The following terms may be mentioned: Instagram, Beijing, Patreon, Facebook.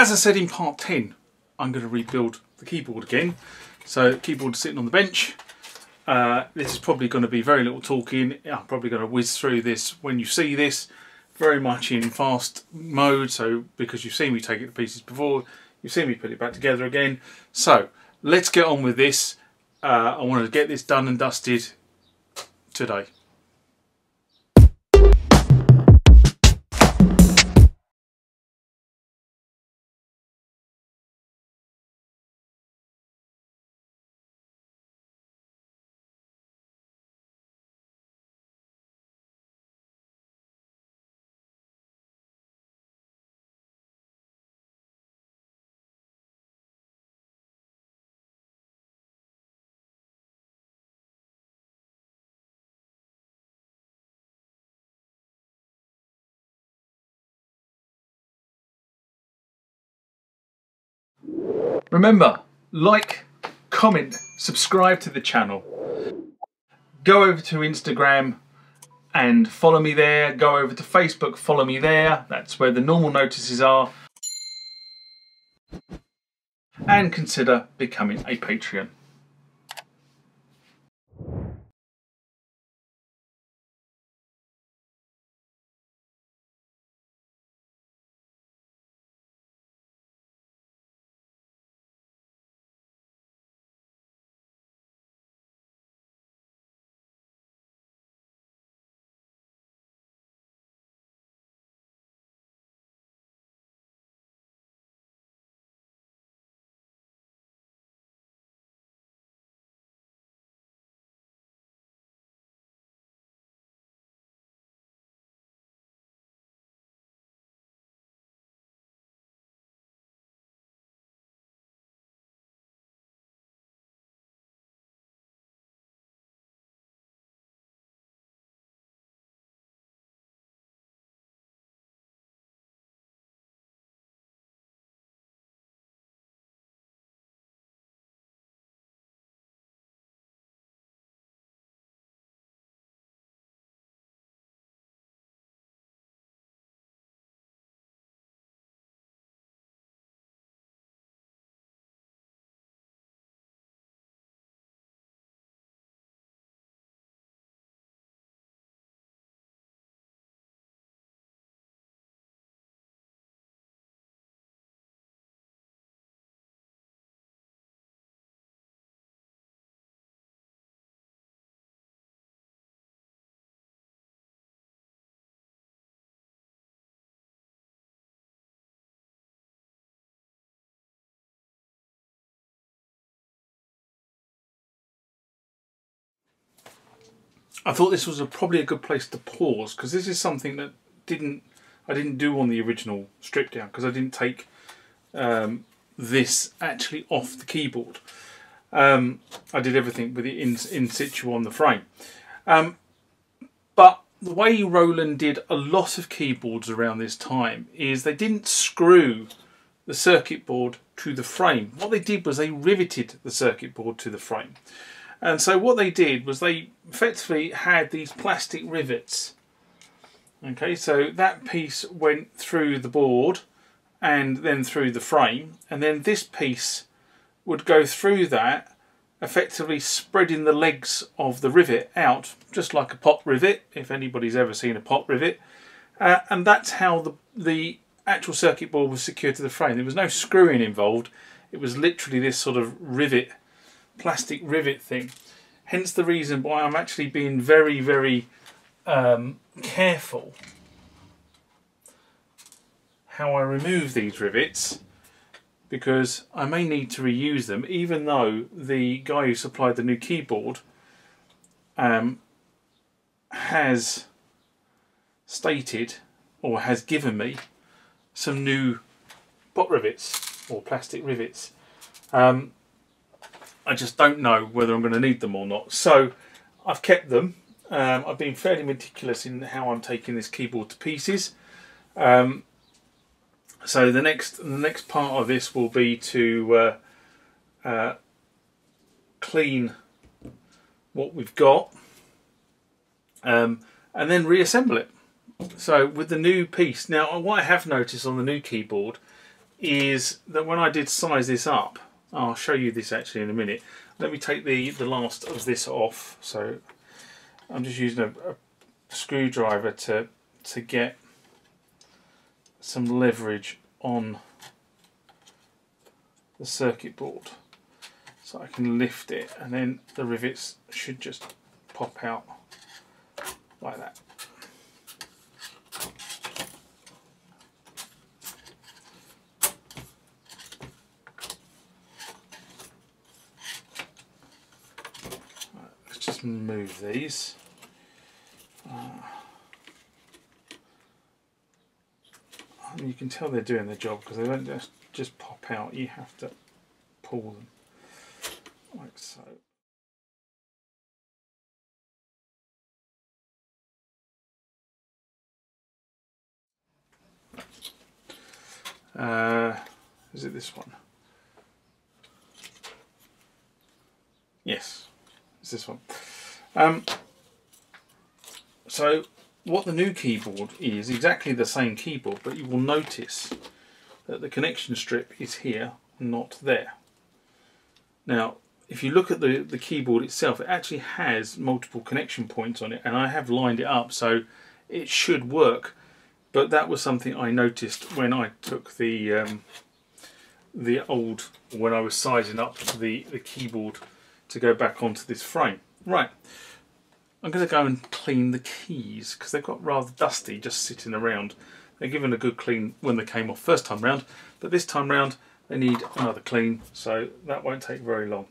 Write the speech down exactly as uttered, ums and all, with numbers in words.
As I said in part ten, I'm going to rebuild the keyboard again. So keyboard sitting on the bench. Uh, this is probably going to be very little talking. I'm probably going to whiz through this when you see this. Very much in fast mode, so because you've seen me take it to pieces before, you've seen me put it back together again. So let's get on with this. Uh, I wanted to get this done and dusted today. Remember, like, comment, subscribe to the channel. Go over to Instagram and follow me there. Go over to Facebook, follow me there. That's where the normal notices are. And consider becoming a Patreon. I thought this was a, probably a good place to pause, because this is something that didn't I didn't do on the original strip down, because I didn't take um, this actually off the keyboard. Um, I did everything with it in, in situ on the frame. Um, but the way Roland did a lot of keyboards around this time is they didn't screw the circuit board to the frame. What they did was they riveted the circuit board to the frame. And so what they did was they effectively had these plastic rivets. Okay, so that piece went through the board and then through the frame, and then this piece would go through that, effectively spreading the legs of the rivet out, just like a pop rivet, if anybody's ever seen a pop rivet. Uh, and that's how the, the actual circuit board was secured to the frame. There was no screwing involved. It was literally this sort of rivet, plastic rivet thing, hence the reason why I'm actually being very very um, careful how I remove these rivets, because I may need to reuse them, even though the guy who supplied the new keyboard um, has stated or has given me some new pot rivets or plastic rivets. um, I just don't know whether I'm going to need them or not. So I've kept them. Um, I've been fairly meticulous in how I'm taking this keyboard to pieces. Um, so the next the next part of this will be to uh, uh, clean what we've got um, and then reassemble it. So with the new piece. Now what I have noticed on the new keyboard is that when I did size this up, I'll show you this actually in a minute. Let me take the, the last of this off. So I'm just using a, a screwdriver to, to get some leverage on the circuit board so I can lift it, and then the rivets should just pop out like that. Move these. Uh, you can tell they're doing their job because they don't just just pop out. You have to pull them like so. Uh, is it this one? Yes, it's this one. Um, so what the new keyboard is, exactly the same keyboard, but you will notice that the connection strip is here, not there. Now if you look at the, the keyboard itself, it actually has multiple connection points on it, and I have lined it up so it should work, but that was something I noticed when I took the um, the old, when I was sizing up the, the keyboard to go back onto this frame. Right, I'm going to go and clean the keys because they've got rather dusty just sitting around. They're given a good clean when they came off first time round, but this time round they need another clean, so that won't take very long.